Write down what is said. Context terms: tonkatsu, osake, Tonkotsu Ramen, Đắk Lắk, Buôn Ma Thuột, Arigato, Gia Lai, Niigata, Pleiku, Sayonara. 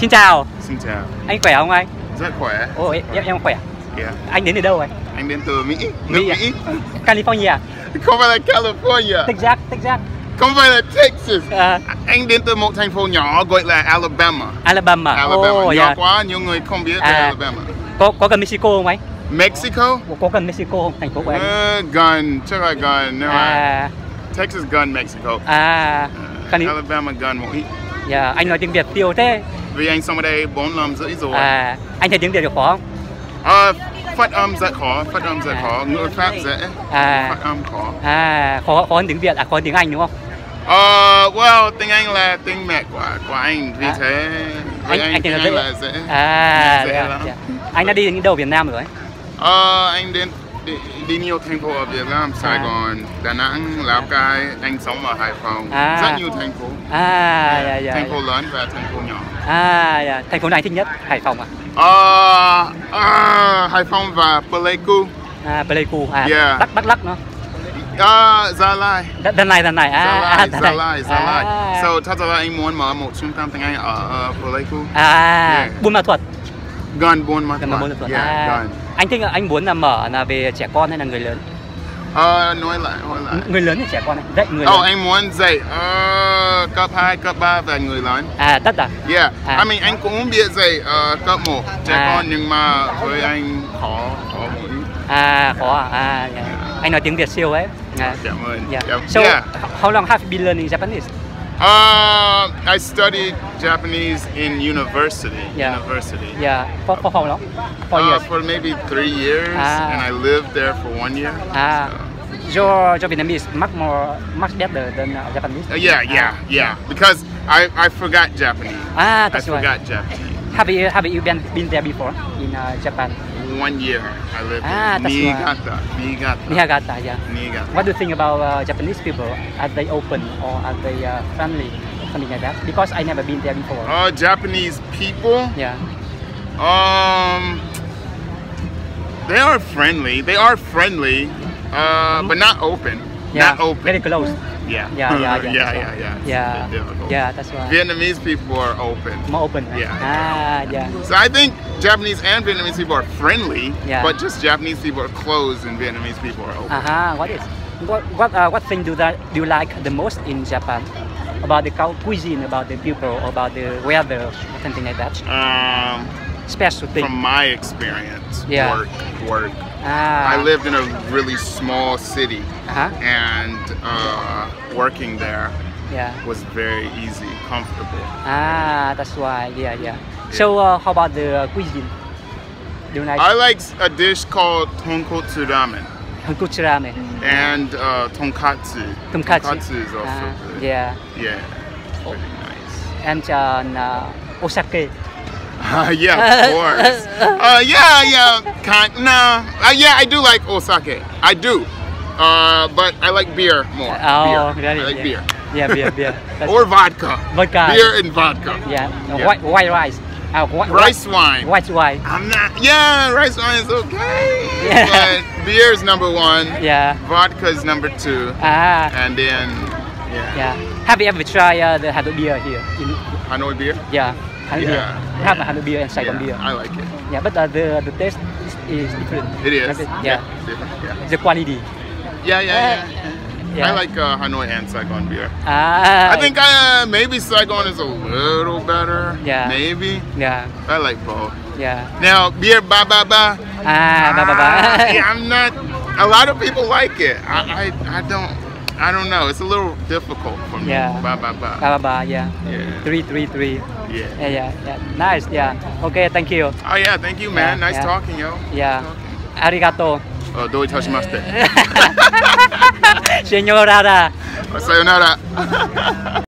Xin chào. Xin chào. Anh khỏe không anh? Rất khỏe. Ồ, em khỏe. Yeah. Anh đến từ đâu anh? Anh đến từ Mỹ, nước Mỹ. Mỹ. California. Không phải là California. Texas. Không phải là Texas. Anh đến từ một thành phố nhỏ gọi là Alabama. Alabama. Nhỏ quá, nhiều người không biết về Alabama. Có gần Mexico không anh? Mexico? Có gần Mexico không? Thành phố của anh? Gần, chắc là gần. Texas gần Mexico. Alabama gần Mỹ. Yeah, anh nói tiếng Việt tiêu thế. Vì anh sống ở đây 4 năm rưỡi rồi. Anh thấy tiếng Việt được khó không? Phát âm rất khó, ngữ pháp dễ, phát âm khó. Khó hơn tiếng Việt, khó hơn tiếng Anh đúng không? Well, tiếng Anh là tiếng mẹ của anh, vì thế tiếng Anh là dễ. Anh đã đi đến đâu Việt Nam rồi? Anh đi nhiều thành phố ở Việt Nam, Sài Gòn, Đà Nẵng, Lào Cai, anh sống ở Hải Phòng, rất nhiều thành phố. Thành phố lớn và thành phố nhỏ. Thành phố này thích nhất, Hải Phòng à? Hải Phòng và Pleiku. Pleiku Đắk Lắk nó. Gia Lai. Đan này. Gia Lai. So thật ra anh muốn mở một trung tâm tiếng Anh ở Pleiku. Buôn Ma Thuột. Gần Buôn Ma Thuột. Anh thích anh muốn là mở là về trẻ con hay là người lớn? Nói lại. Người lớn thì trẻ con này, dạy người lớn. Anh muốn dạy cấp 2, cấp 3 và người lớn. Yeah, anh cũng biết dạy cấp 1 trẻ con nhưng mà với anh khó một ít. Anh nói tiếng Việt siêu ấy. Cảm ơn. So, how long have you been learning Japanese? I studied Japanese in university. For how long? 4 years. For maybe 3 years, and I lived there for 1 year. Your Vietnamese is much better than Japanese. Because I forgot Japanese. I forgot Japanese. Have you been there before in Japan? 1 year I lived in Niigata. What do you think about Japanese people? Are they open or are they friendly? Something like that. Because I never been there before. Japanese people. They are friendly. But not open. Very close. Yeah, that's right. Vietnamese people are open. More open, right? So I think Japanese and Vietnamese people are friendly, but just Japanese people are closed and Vietnamese people are open. What thing do you like the most in Japan? About the cuisine, about the people, about the weather, something like that? Special thing. From my experience, work. I lived in a really small city, and working there was very easy, comfortable. That's why. So, how about the cuisine? Do you like? I like a dish called Tonkotsu Ramen. Tonkotsu Ramen. And tonkatsu. Tonkatsu is also good. It's pretty nice. And osake. Of course. I do like osake. I do. But I like beer more. I like beer. Beer. Or vodka. Beer and vodka. White rice. Rice wine. I'm not. Rice wine is okay. But beer is number 1. Vodka is number 2. And then. Have you ever tried the Hanoi beer here? Hanoi beer? Hanoi beer and Saigon beer. I like it. But the taste is different. It is. The quality. I like Hanoi and Saigon beer. I think maybe Saigon is a little better. Maybe. I like both. Now beer ba. Ba. I'm not. A lot of people like it. I don't. I don't know. It's a little difficult for me. Ba ba ba. Three. Nice. Okay. Thank you. Thank you, man. Nice talking, yo. Arigato. Do itashimashite. Sayonara.